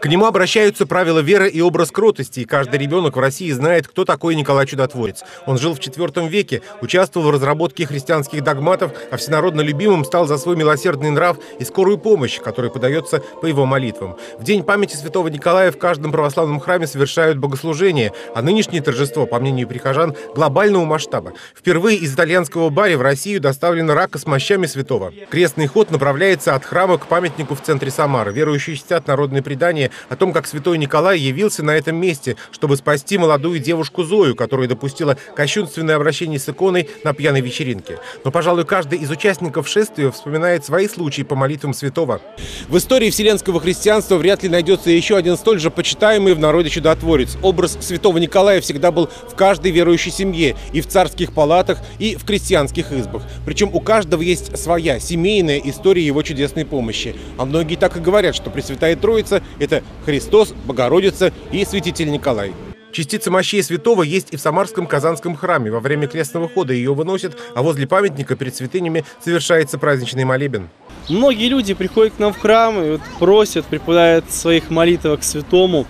К нему обращаются правила веры и образ кротости, и каждый ребенок в России знает, кто такой Николай Чудотворец. Он жил в IV веке, участвовал в разработке христианских догматов, а всенародно любимым стал за свой милосердный нрав и скорую помощь, которая подается по его молитвам. В день памяти святого Николая в каждом православном храме совершают богослужение, а нынешнее торжество, по мнению прихожан, глобального масштаба. Впервые из итальянского Бари в Россию доставлена рака с мощами святого. Крестный ход направляется от храма к памятнику в центре Самары. Верующие чтят народные предания о том, как святой Николай явился на этом месте, чтобы спасти молодую девушку Зою, которая допустила кощунственное обращение с иконой на пьяной вечеринке. Но, пожалуй, каждый из участников шествия вспоминает свои случаи по молитвам святого. В истории вселенского христианства вряд ли найдется еще один столь же почитаемый в народе чудотворец. Образ святого Николая всегда был в каждой верующей семье, и в царских палатах, и в крестьянских избах. Причем у каждого есть своя семейная история его чудесной помощи. А многие так и говорят, что Пресвятая Троица – это Христос, Богородица и Святитель Николай. Частица мощей святого есть и в Самарском Казанском храме. Во время крестного хода ее выносят, а возле памятника перед святынями совершается праздничный молебен. Многие люди приходят к нам в храм и просят, преподают своих молитвах к святому.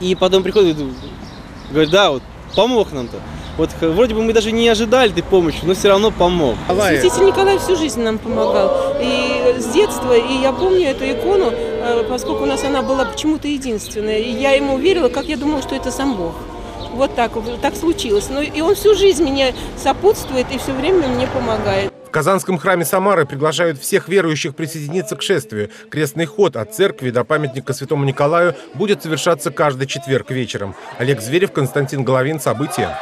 И потом приходят и говорят: да, вот помог нам-то. Вот вроде бы мы даже не ожидали этой помощи, но все равно помог. Святитель Николай всю жизнь нам помогал. И с детства, и я помню эту икону, поскольку у нас она была почему-то единственная. И я ему верила, как я думала, что это сам Бог. Вот так случилось. Но и он всю жизнь меня сопутствует и все время мне помогает. В Казанском храме Самары приглашают всех верующих присоединиться к шествию. Крестный ход от церкви до памятника святому Николаю будет совершаться каждый четверг вечером. Олег Зверев, Константин Головин. События.